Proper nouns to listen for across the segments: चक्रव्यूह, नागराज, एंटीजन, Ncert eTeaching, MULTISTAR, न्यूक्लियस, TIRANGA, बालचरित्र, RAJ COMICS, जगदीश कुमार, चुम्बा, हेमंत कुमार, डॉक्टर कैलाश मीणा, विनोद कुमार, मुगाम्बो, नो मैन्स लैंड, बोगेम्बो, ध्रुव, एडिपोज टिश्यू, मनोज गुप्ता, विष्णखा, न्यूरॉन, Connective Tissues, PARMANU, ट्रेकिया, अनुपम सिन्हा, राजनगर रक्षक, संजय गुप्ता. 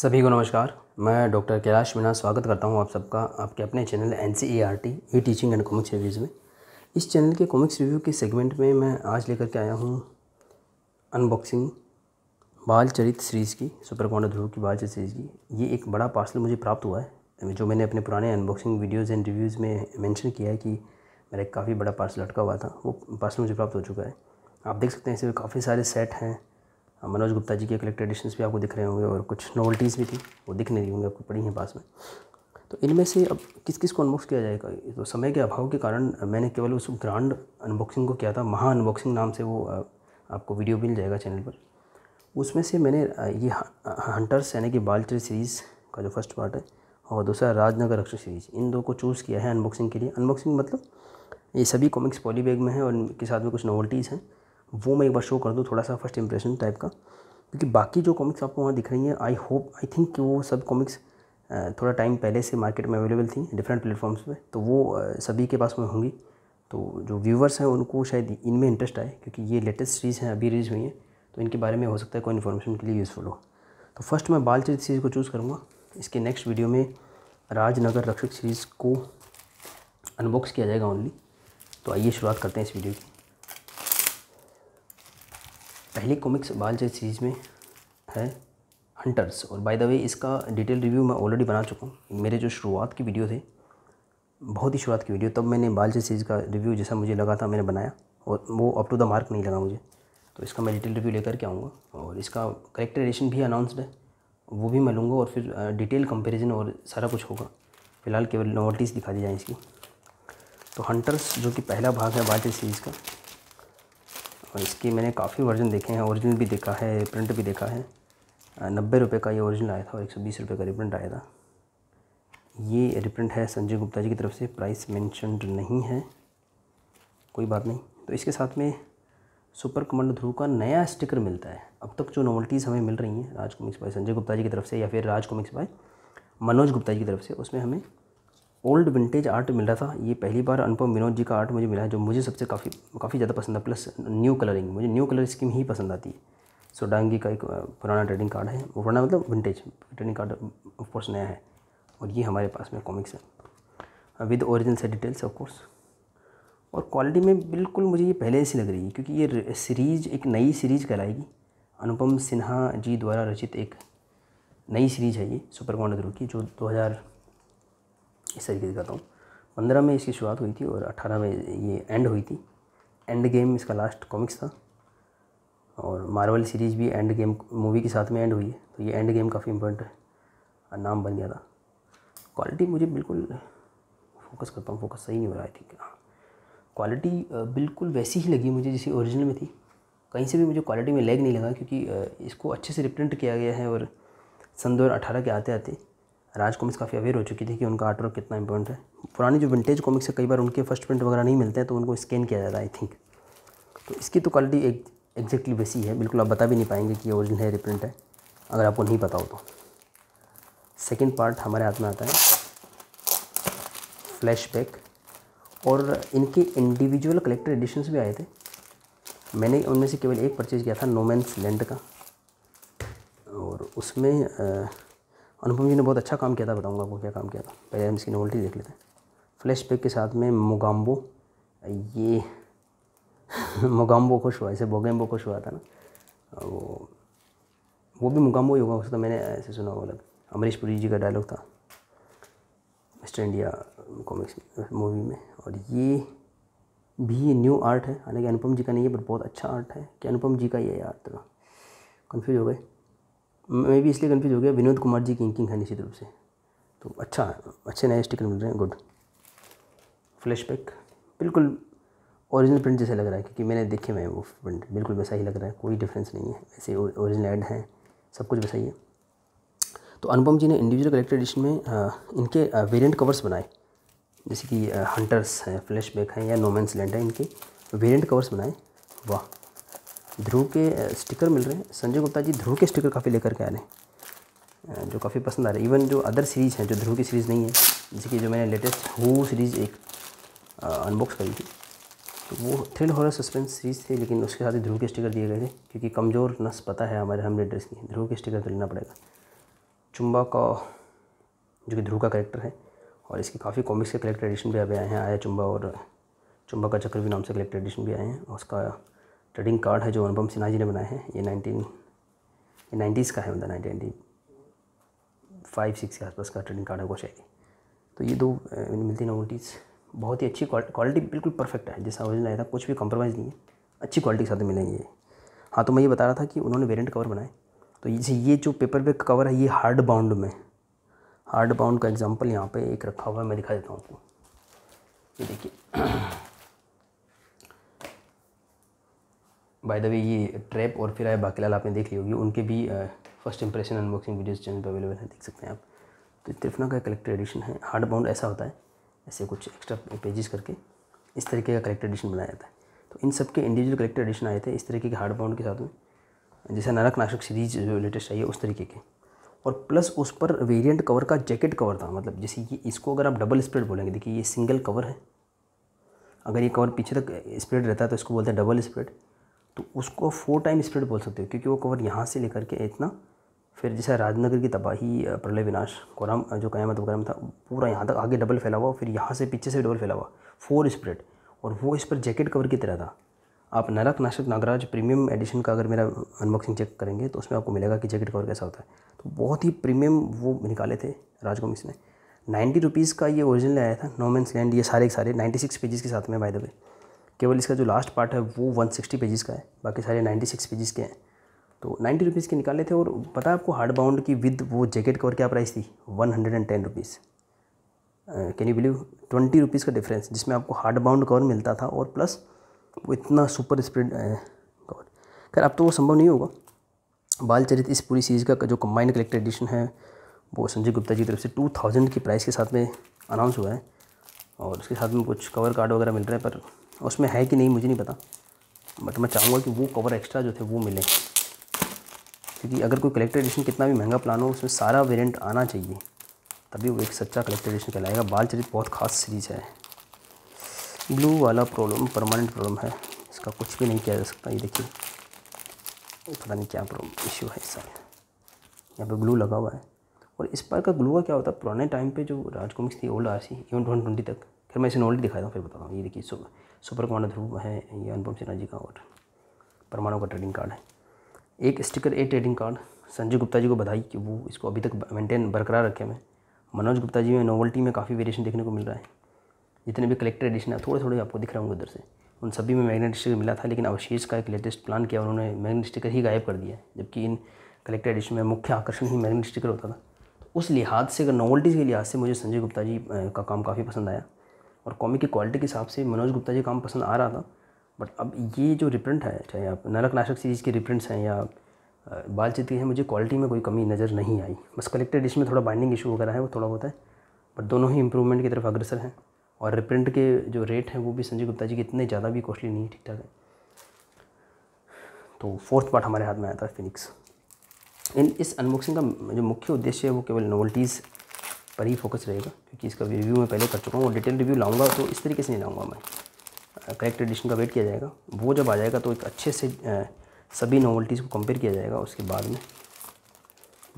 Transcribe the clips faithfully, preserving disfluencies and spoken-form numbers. सभी को नमस्कार। मैं डॉक्टर कैलाश मीणा स्वागत करता हूं आप सबका आपके अपने channel N C E R T E teaching and comics reviews में। इस चैनल के कॉमिक्स रिव्यू के सेगमेंट में मैं आज लेकर के आया हूं अनबॉक्सिंग बालचरित्र सीरीज़ की, सुपर कॉन्डर ध्रुव की बालचरित्र सीरीज़ की। ये एक बड़ा पार्सल मुझे प्राप्त हुआ है, जो मैंने अपने पुराने अनबॉक्सिंग वीडियोज़ एंड रिव्यूज़ में मैंशन किया है कि मेरा एक काफ़ी बड़ा पार्सल अटका हुआ था, वो पार्सल मुझे प्राप्त हो चुका है। आप देख सकते हैं इसमें काफ़ी सारे सेट हैं, मनोज गुप्ता जी के कलेक्टेड एडिशंस भी आपको दिख रहे होंगे और कुछ नोवल्टीज़ भी थी, वो दिख नहीं रही होंगी आपको, पड़ी हैं पास में। तो इनमें से अब किस किस को अनबॉक्स किया जाएगा, तो समय के अभाव के कारण मैंने केवल उस ग्रांड अनबॉक्सिंग को किया था, महा अनबॉक्सिंग नाम से, वो आपको वीडियो मिल जाएगा चैनल पर। उसमें से मैंने ये हंटर्स यानी कि बालचरित्र सीरीज़ का जो फर्स्ट पार्ट है और दूसरा राजनगर रक्षक सीरीज़, इन दो को चूज़ किया है अनबॉक्सिंग के लिए। अनबॉक्सिंग मतलब ये सभी कॉमिक्स पॉली बैग में है और इनके साथ में कुछ नोवल्टीज़ हैं, वो मैं एक बार शो कर दूँ, थोड़ा सा फर्स्ट इंप्रेशन टाइप का, क्योंकि बाकी जो कॉमिक्स आपको वहाँ दिख रही हैं आई होप आई थिंक कि वो सब कॉमिक्स थोड़ा टाइम पहले से मार्केट में अवेलेबल थी डिफरेंट प्लेटफॉर्म्स पे, तो वो सभी के पास में होंगी। तो जो व्यूवर्स हैं उनको शायद इनमें इंटरेस्ट आए, क्योंकि ये लेटेस्ट सीरीज़ हैं, अभी रिलीज़ हुई हैं, तो इनके बारे में हो सकता है कोई इन्फॉर्मेशन के लिए यूज़फुल हो। तो फर्स्ट मैं बालचरित्र सीरीज़ को चूज़ करूँगा। इसके नेक्स्ट वीडियो में राजनगर रक्षक सीरीज़ को अनबॉक्स किया जाएगा ओनली। तो आइए शुरुआत करते हैं इस वीडियो की। पहली कॉमिक्स बालचरित्र सीरीज़ में है हंटर्स, और बाय द वे इसका डिटेल रिव्यू मैं ऑलरेडी बना चुका हूँ। मेरे जो शुरुआत की वीडियो थे, बहुत ही शुरुआत की वीडियो, तब मैंने बालचरित्र सीरीज़ का रिव्यू जैसा मुझे लगा था मैंने बनाया, और वो अप टू द मार्क नहीं लगा मुझे, तो इसका मैं डिटेल रिव्यू लेकर के आऊँगा। और इसका कलेक्टर एडिशन भी अनाउंसड है, वो भी मैं लूँगा, और फिर डिटेल कंपेरिजन और सारा कुछ होगा। फिलहाल केवल नॉवल्टीज़ दिखा दी जाए इसकी। तो हंटर्स जो कि पहला भाग है बालचरित्र सीरीज़ का, और इसके मैंने काफ़ी वर्जन देखे हैं, ओरिजिनल भी देखा है, प्रिंट भी देखा है। नब्बे रुपये का ये ओरिजिनल आया था और एक सौ बीस रुपये का रिप्रिंट आया था। ये रिप्रिंट है संजय गुप्ता जी की तरफ से, प्राइस मेंशनड नहीं है, कोई बात नहीं। तो इसके साथ में सुपर कमांडो ध्रुव का नया स्टिकर मिलता है। अब तक जो नॉवल्टीज़ हमें मिल रही हैं राज कॉमिक्स बाय संजय गुप्ता जी की तरफ से या फिर राज कॉमिक्स बाय मनोज गुप्ता जी की तरफ से, उसमें हमें ओल्ड विंटेज आर्ट मिल रहा था। ये पहली बार अनुपम विनोद जी का आर्ट मुझे मिला है, जो मुझे सबसे काफ़ी काफ़ी ज़्यादा पसंद है, प्लस न्यू कलरिंग, मुझे न्यू कलर स्कीम ही पसंद आती है। सो डांगी का एक पुराना ट्रेडिंग कार्ड है, वो पुराना मतलब विंटेज ट्रेडिंग कार्ड ऑफकोर्स नया है, और ये हमारे पास में कॉमिक्स है विद ओरिजिनल से डिटेल्स ऑफकोर्स। और क्वालिटी में बिल्कुल मुझे ये पहले से लग रही है, क्योंकि ये सीरीज़ एक नई सीरीज़ कहलाएगी, अनुपम सिन्हा जी द्वारा रचित एक नई सीरीज़ है ये सुपर कॉन्डर ध्रुव की, जो दो हज़ार इस तरीके से कहता हूँ पंद्रह में इसकी शुरुआत हुई थी और अठारह में ये एंड हुई थी। एंड गेम इसका लास्ट कॉमिक्स था, और मार्वल सीरीज़ भी एंड गेम मूवी के साथ में एंड हुई है, तो ये एंड गेम काफ़ी इम्पोर्टेंट नाम बन गया था। क्वालिटी मुझे बिल्कुल फोकस करता हूँ फोकस सही नहीं हो रहा है, आई थिंक क्वालिटी बिल्कुल वैसी ही लगी मुझे जैसी ओरिजिनल में थी, कहीं से भी मुझे क्वालिटी में लैग नहीं लगा, क्योंकि इसको अच्छे से रिप्रिंट किया गया है। और सन दो हज़ार अठारह के आते आते राज कॉमिक्स काफ़ी अवेयर हो चुकी थी कि उनका आर्टवर्क कितना इंपॉर्टेंट है। पुरानी जो विंटेज कॉमिक्स है, कई बार उनके फर्स्ट प्रिंट वगैरह नहीं मिलते हैं, तो उनको स्कैन किया जाता है आई थिंक। तो इसकी तो क्वालिटी एक एग्जैक्टली वैसी है, बिल्कुल आप बता भी नहीं पाएंगे कि ये ओरिजिनल है रिप्रिंट है, अगर आपको नहीं पता हो तो। सेकेंड पार्ट हमारे हाथ में आता है फ्लैशबैक, और इनके इंडिविजुअल कलेक्टर एडिशंस भी आए थे, मैंने उनमें से केवल एक परचेज़ किया था, नो मैन्स लैंड का, और उसमें आ, अनुपम जी ने बहुत अच्छा काम किया था, बताऊंगा आपको क्या काम किया था। पहले हम इसकी नॉवल्टी देख लेते हैं। फ्लैशबैक के साथ में मुगाम्बो, ये मुगाम्बो खुश हुआ, इसे बोगेम्बो खुश हुआ था ना, वो वो भी मुगाम्बो ही होगा उसका, मैंने ऐसे सुना वो अलग। अमरीश पुरी जी का डायलॉग था वेस्ट इंडिया कॉमिक्स मूवी में, और ये भी न्यू आर्ट है, हालांकि अनुपम जी का नहीं है, पर बहुत अच्छा आर्ट है। कि अनुपम जी का ये आर्ट था, कन्फ्यूज़ हो गए, मैं भी इसलिए कन्फ्यूज हो गया, विनोद कुमार जी की इंकिंग है निश्चित रूप से। तो अच्छा है, अच्छे नए स्टिकर मिल रहे हैं, गुड। फ्लैशबैक बिल्कुल ओरिजिनल प्रिंट जैसे लग रहा है, क्योंकि मैंने देखे हुए हैं वो प्रिंट, बिल्कुल वैसा ही लग रहा है, कोई डिफरेंस नहीं है, वैसे ओरिजिनल ऐड है, सब कुछ वैसा ही है। तो अनुपम जी ने इंडिविजुअल कलेक्टर एडिशन में आ, इनके वेरियंट कवर्स बनाए, जैसे कि आ, हंटर्स हैं, फ्लैशबैक हैं या नो मैन्स लैंड है, इनके वेरियंट कवर्स बनाए। वाह, ध्रुव के स्टिकर मिल रहे हैं, संजय गुप्ता जी ध्रुव के स्टिकर काफ़ी लेकर के आ रहे हैं, जो काफ़ी पसंद आ रहे हैं। इवन जो अदर सीरीज़ हैं जो ध्रुव की सीरीज़ नहीं है, जैसे कि जो मैंने लेटेस्ट हू सीरीज़ एक अनबॉक्स करी थी, तो वो थ्रिल हॉरर सस्पेंस सीरीज़ थी, लेकिन उसके साथ ही ध्रुव के स्टिकर दिए गए थे, क्योंकि कमज़ोर नस पता है हमारे हम लीडर्स की, ध्रुव के स्टिकर तो लेना पड़ेगा। चुम्बा का जो कि ध्रुव का कैरेक्टर है, और इसकी काफ़ी कॉमिक्स के कलेक्टेड एडिशन भी अभी आए हैं, आया चुम्बा और चुम्बा का चक्रव्यूह नाम से कलेक्टेड एडिशन भी आए हैं। और उसका ट्रेडिंग कार्ड है जो अनुपम सिन्हा जी ने बनाए हैं, ये नाइनटीन ये नाइन्टीज़ का है, मतलब नाइनटीन फाइव सिक्स के आसपास का ट्रेडिंग कार्ड है वो शायद। तो ये दो मिलती नॉवल्टीज़ बहुत ही अच्छी क्वालिटी, बिल्कुल परफेक्ट है, जैसा ओरिजिनल आया था, कुछ भी कॉम्प्रोमाइज़ नहीं है, अच्छी क्वालिटी के साथ मिलेंगे ये। हाँ, तो मैं ये बता रहा था कि उन्होंने वेरिएंट कवर बनाए, तो ये ये जो पेपर पे कवर है ये हार्ड बाउंड में, हार्ड बाउंड का एग्जांपल यहाँ पे एक रखा हुआ है, मैं दिखा देता हूँ आपको, ये देखिए। बाय द वे ये ट्रैप और फिर आए बाकीलाल आपने देख ली होगी, उनके भी first impression unboxing videos channel पर अवेलेबल है, देख सकते हैं आप। तो त्रिफना का कलेक्टेड एडिशन है, हार्ड बाउंड ऐसा होता है, ऐसे कुछ एक्स्ट्रा पेजेस करके इस तरीके का कलेक्टेड एडिशन बनाया जाता है। तो इन सब के इंडिविजुअल कलेक्टेड एडिशन आए थे इस तरीके के हार्ड बाउंड के साथ में, जैसे नरक नाशक सीरीज जो लेटेस्ट आई है उस तरीके के, और प्लस उस पर वेरिएंट कवर का जैकेट कवर था। मतलब जैसे कि इसको अगर आप डबल स्प्रेड बोलेंगे, देखिए ये सिंगल कवर है, अगर ये कवर पीछे तक स्प्रेड रहता है तो इसको बोलते हैं डबल स्प्रेड, तो उसको फोर टाइम स्प्रेड बोल सकते हो, क्योंकि वो कवर यहाँ से लेकर के इतना, फिर जैसे राजनगर की तबाही प्रलय विनाश कोराम जो कयामत वगैरह था, पूरा यहाँ तक आगे डबल फैला हुआ, फिर यहाँ से पीछे से डबल फैला हुआ, फोर स्प्रेड, और वो इस पर जैकेट कवर की तरह था। आप नरक नाशक नागराज प्रीमियम एडिशन का अगर मेरा अनबॉक्सिंग चेक करेंगे तो उसमें आपको मिलेगा कि जैकेट कवर कैसा होता है। तो बहुत ही प्रीमियम वो निकाले थे राज कॉमिक्स ने। नाइन्टी रुपीज़ का ये ओरिजिनल आया था, नो मैन्स लैंड, ये सारे सारे नाइन्टी सिक्स पेजेस के साथ में, बाय द वे केवल इसका जो लास्ट पार्ट है वो वन सिक्सटी पेजेस का है, बाकी सारे नाइन्टी सिक्स पेजेस के हैं। तो नाइन्टी रुपीज़ के निकाले थे, और पता है आपको हार्ड बाउंड की विद वो जैकेट कवर क्या प्राइस थी, one hundred and ten rupees, can you believe, twenty rupees का डिफरेंस, जिसमें आपको हार्ड बाउंड कवर मिलता था और प्लस वो इतना सुपर स्प्रेड कवर। खैर अब तो वो संभव नहीं होगा। बालचरित्र इस पूरी सीरीज़ का जो कंबाइंड कलेक्टेड एडिशन है वो संजय गुप्ता जी की तरफ से टू थाउजेंड की प्राइस के साथ में अनाउंस हुआ है, और उसके साथ में कुछ कवर कार्ड वगैरह मिल रहे हैं, पर उसमें है कि नहीं मुझे नहीं पता, बट मैं चाहूँगा कि वो कवर एक्स्ट्रा जो थे वो मिले, क्योंकि अगर कोई कलेक्टेड एडिशन कितना भी महंगा प्लान हो उसमें सारा वेरिएंट आना चाहिए, तभी वो एक सच्चा कलेक्टेड एडिशन कहलाएगा। बालचरित्र बहुत खास सीरीज़ है, ब्लू वाला प्रॉब्लम परमानेंट प्रॉब्लम है, इसका कुछ भी नहीं किया जा सकता। ये देखिए पता नहीं क्या प्रॉब्लम इश्यू है इस साल, यहाँ पे ब्लू लगा हुआ है, और इस बार का ग्लू का क्या होता है, पुराने टाइम पे जो राज कॉमिक्स थी old RC even one twenty तक, फिर मैं इसे नॉवल्टी दिखाता हूँ फिर बताता हूँ। ये देखिए सुपर कमांडर ध्रुव है, ये अनुपम सिन्हा जी का, और परमाणु का ट्रेडिंग कार्ड है, एक sticker a trading card संजय गुप्ता ji को बधाई कि वो इसको अभी तक मेंटेन बरकरार रखे हैं। मनोज गुप्ता जी में नॉवल्टी में काफ़ी वेरिएशन देखने को मिल रहा है, जितने भी कलेक्टेड एडिशन है थोड़े थोड़े आपको दिख रहे होंगे उधर से, उन सभी में मैग्नेट स्टिकर मिला था, लेकिन अवशेष का एक लेटेस्ट प्लान किया उन्होंने, मैग्नेट स्टिकर ही गायब कर दिया है, जबकि इन कलेक्टेड एडिशन में मुख्य आकर्षण ही मैग्नेट स्टिकर होता था। तो उस लिहाज से, अगर नॉवल्टीज़ के लिहाज से मुझे संजय गुप्ता जी का काम काफ़ी पसंद आया, और कॉमिक की क्वालिटी के हिसाब से मनोज गुप्ता जी का काम पसंद आ रहा था। बट अब ये जो रिप्रिंट है, चाहे आप नरक नाशक सीरीज़ के रिप्रिंट्स हैं या बालचित्र हैं, मुझे क्वालिटी में कोई कमी नज़र नहीं आई, बस कलेक्टेड एडिशन में थोड़ा बाइंडिंग इशू वगैरह है वो थोड़ा बहुत है, बट दोनों ही इंप्रूवमेंट की तरफ अग्रसर हैं, और रिप्रिंट के जो रेट हैं वो भी संजय गुप्ता जी के इतने ज़्यादा भी कॉस्टली नहीं, ठीक ठाक है। तो फोर्थ पार्ट हमारे हाथ में आया था फिनिक्स। इन इस अनबॉक्सिंग का जो मुख्य उद्देश्य है वो केवल नॉवल्टीज़ पर ही फोकस रहेगा, क्योंकि इसका रिव्यू मैं पहले कर चुका हूँ, और डिटेल रिव्यू लाऊंगा तो इस तरीके से नहीं लाऊंगा मैं, कलेक्टेड एडिशन का वेट किया जाएगा, वो जब आ जाएगा तो एक अच्छे से सभी नॉवल्टीज़ को कंपेयर किया जाएगा। उसके बाद में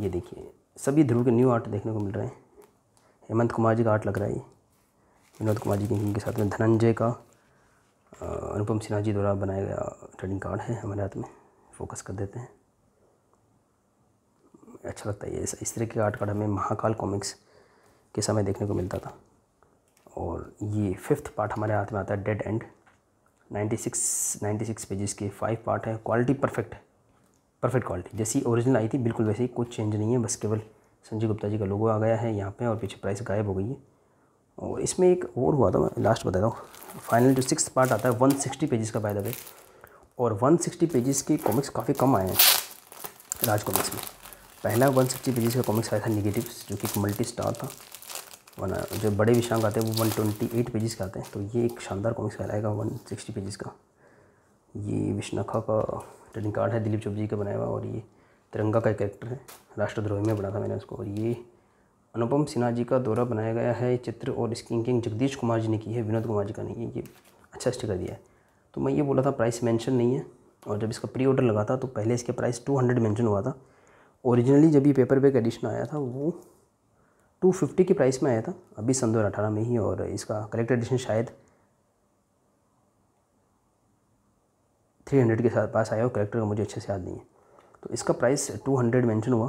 ये देखिए सभी ध्रुव के न्यू आर्ट देखने को मिल रहे हैं, हेमंत कुमार जी का आर्ट लग रहा है ये, विनोद कुमार जी की इनके साथ में धनंजय का अनुपम सिन्हा जी द्वारा बनाया गया ट्रेडिंग कार्ड है हमारे हाथ में, फोकस कर देते हैं, अच्छा लगता है ये, इस तरह के आर्ट कार्ड हमें महाकाल कॉमिक्स के समय देखने को मिलता था। और ये फिफ्थ पार्ट हमारे हाथ में आता है dead end, ninety six ninety six pages के फाइव पार्ट है, क्वालिटी परफेक्ट है, परफेक्ट क्वालिटी, जैसी ओरिजिनल आई थी बिल्कुल वैसे ही, कुछ चेंज नहीं है, बस केवल संजय गुप्ता जी का लोगो आ गया है यहाँ पे, और पीछे प्राइस गायब हो गई है। और इसमें एक और हुआ था, मैं लास्ट बता रहा हूँ, फाइनल जो सिक्स्थ पार्ट आता है वन सिक्सटी पेजेस का, बाय द वे, और वन सिक्सटी पेजेस के कॉमिक्स काफ़ी कम आए हैं राज कॉमिक्स में। पहला वन सिक्सटी पेजेस का कॉमिक्स आया था निगेटिव्स, जो कि मल्टी स्टार था, वरना जो बड़े विषयांक आते हैं वो वन ट्वेंटी एट पेजेस का आते हैं, तो ये एक शानदार कॉमिक्स कहलाएगा वन सिक्सटी पेजेस का। ये विष्णखा का ट्रेडिंग कार्ड है, दिलीप चौब जी का बनाया हुआ, और ये तिरंगा का कैरेक्टर है, राष्ट्रद्रोही में बना था मैंने उसको, और ये अनुपम सिन्हा जी का द्वारा बनाया गया है चित्र, और स्किंकिंग जगदीश कुमार जी ने की है, विनोद कुमार जी का नहीं है, ये अच्छा स्टिकर दिया है। तो मैं ये बोला था प्राइस मेंशन नहीं है, और जब इसका प्री ऑर्डर लगा था तो पहले इसके प्राइस टू हंड्रेड मेंशन हुआ था, ओरिजिनली जब ये पेपर बैक एडिशन आया था वो दो सौ पचास की प्राइस में आया था, अभी सन दो हज़ार अठारह में ही, और इसका कलेक्टर एडिशन शायद तीन सौ के साथ पास आया, और कलेक्टर का मुझे अच्छे से याद नहीं है। तो इसका प्राइस दो सौ मेंशन हुआ।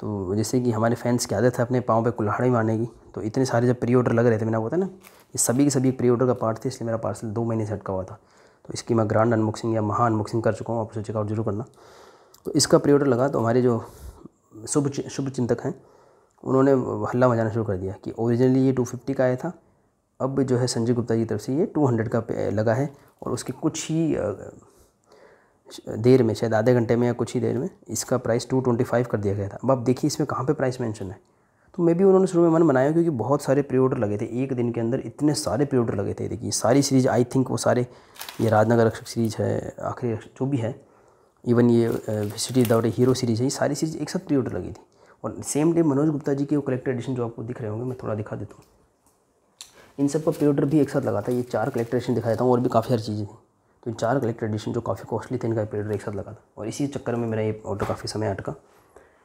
तो जैसे कि हमारे फैंस की आदत है अपने पाँव पे कुल्हाड़ी मारने की, तो इतने सारे जब प्री ऑर्डर लग रहे थे, मैंने बोला था ना ये सभी के सभी प्री ऑर्डर का पार्ट थे, इसलिए मेरा पार्सल दो महीने से अटका हुआ था। तो इसकी मैं ग्रांड अनबॉक्सिंग या महा अनबॉक्सिंग कर चुका हूँ, आप उसे चेकआउट जरूर करना। तो इसका प्री ऑर्डर लगा तो हमारे जो शुभ शुभ चिंतक हैं उन्होंने हल्ला मचाना शुरू कर दिया कि ओरिजिनली ये दो सौ पचास का आया था, अब जो है संजय गुप्ता की तरफ से ये दो सौ का लगा है, और उसकी कुछ ही देर में, शायद आधे घंटे में या कुछ ही देर में, इसका प्राइस दो सौ पच्चीस कर दिया गया था। अब आप देखिए इसमें कहाँ पे प्राइस मेंशन है। तो मे बी उन्होंने शुरू में मन बनाया क्योंकि बहुत सारे प्री ऑर्डर लगे थे, एक दिन के अंदर इतने सारे प्री ऑर्डर लगे थे। देखिए सारी सीरीज़, आई थिंक वो सारे, ये राजनगर रक्षक सीरीज़ है, आखिरी जो भी है, इवन ये विसिटी विदाउट ए हीरो सीरीज़ है, ये सारी सीरीज़ एक साथ प्री ऑर्डर लगी थी। और सेम डे मनोज गुप्ता जी के वो कलेक्टर एडिशन जो आपको दिख रहे होंगे, मैं थोड़ा दिखा देता हूँ, इन सब का प्री ऑर्डर भी एक साथ लगा था। ये चार कलेक्टर एडिशन दिखा देता हूँ, और भी काफ़ी सारी चीज़ें थी। तो चार कलेक्टर एडिशन जो काफ़ी कॉस्टली थे, इनका प्री ऑर्डर एक साथ लगा था, और इसी चक्कर में मेरा ये ऑर्डर काफ़ी समय अटका।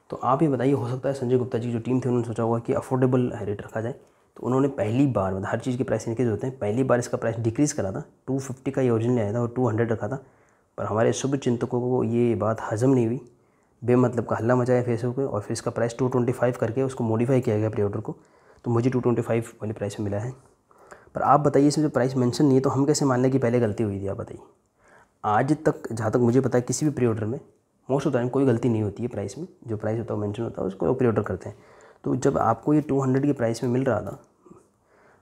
तो आप ये बताइए, हो सकता है संजय गुप्ता जी जो टीम थी उन्होंने सोचा होगा कि अफोर्डेबल रेट रखा जाए, तो उन्होंने पहली बार, मतलब हर चीज़ के प्राइस इनके होते हैं, पहली बार इसका प्राइस डिक्रीज़ करा था। टू फिफ्टी का ये ओरिजिनल आया था और टू हंड्रेड रखा था, पर हमारे शुभ चिंतकों को ये बात हजम नहीं हुई, बेमतलब का हल्ला मचाया फेसबुक पे, और फिर इसका प्राइस दो सौ पच्चीस करके उसको मॉडिफाई किया गया प्री ऑर्डर को, तो मुझे दो सौ पच्चीस वाली प्राइस में मिला है। पर आप बताइए इसमें जो प्राइस मेंशन नहीं है तो हम कैसे मान लें कि पहले गलती हुई थी? आप बताइए, आज तक जहाँ तक मुझे पता है किसी भी प्री ऑर्डर में मोस्ट ऑफ द टाइम कोई गलती नहीं होती है प्राइस में, जो प्राइस होता है वो मेंशन होता है, उसको प्री ऑर्डर करते हैं। तो जब आपको ये दो सौ की प्राइस में मिल रहा था,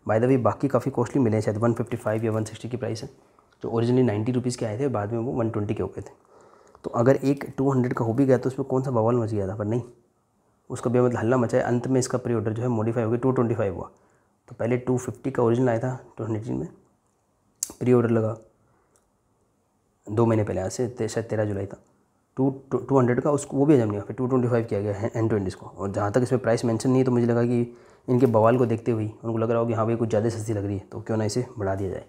बाय द वे बाकी काफ़ी कॉस्टली मिले, शायद एक सौ पचपन या एक सौ साठ की प्राइस है, जो ओरिजिनली नाइन्टी रुपीज़ के आए थे, बाद में वो एक सौ बीस के हो गए थे। तो अगर एक दो सौ का हो भी गया तो उसमें कौन सा बवाल मच गया था? पर नहीं, उसका बेमतलब हल्ला मचाया। अंत में इसका प्री ऑर्डर जो है मॉडिफाई हो गया, दो सौ पच्चीस हुआ। तो पहले दो सौ पचास का ओरिजिनल आया था दो हज़ार उन्नीस में, प्री ऑर्डर लगा दो महीने पहले, आज से शायद तेरह जुलाई था, दो सौ का उसको वो भी हजम नहीं हुआ, फिर दो सौ पच्चीस किया गया है एन टू एंड इसको। और जहाँ तक इसमें प्राइस मेंशन नहीं है तो मुझे लगा कि इनके बवाल को देखते हुए उनको लग रहा हो कि हाँ भाई कुछ ज़्यादा सस्ती लग रही है, तो क्यों ना इसे बढ़ा दिया जाए।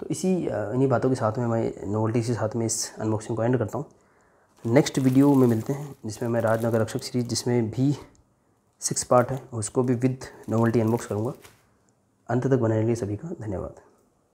तो इसी इन्हीं बातों के साथ में, मैं नोवल्टी के साथ में इस अनबॉक्सिंग को एंड करता हूँ। नेक्स्ट वीडियो में मिलते हैं, जिसमें मैं राजनगर रक्षक सीरीज़, जिसमें भी सिक्स पार्ट है, उसको भी विद नोवेल्टी अनबॉक्स करूँगा। अंत तक बने रहिए, सभी का धन्यवाद।